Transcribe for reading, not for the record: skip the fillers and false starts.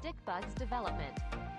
stick bugs development.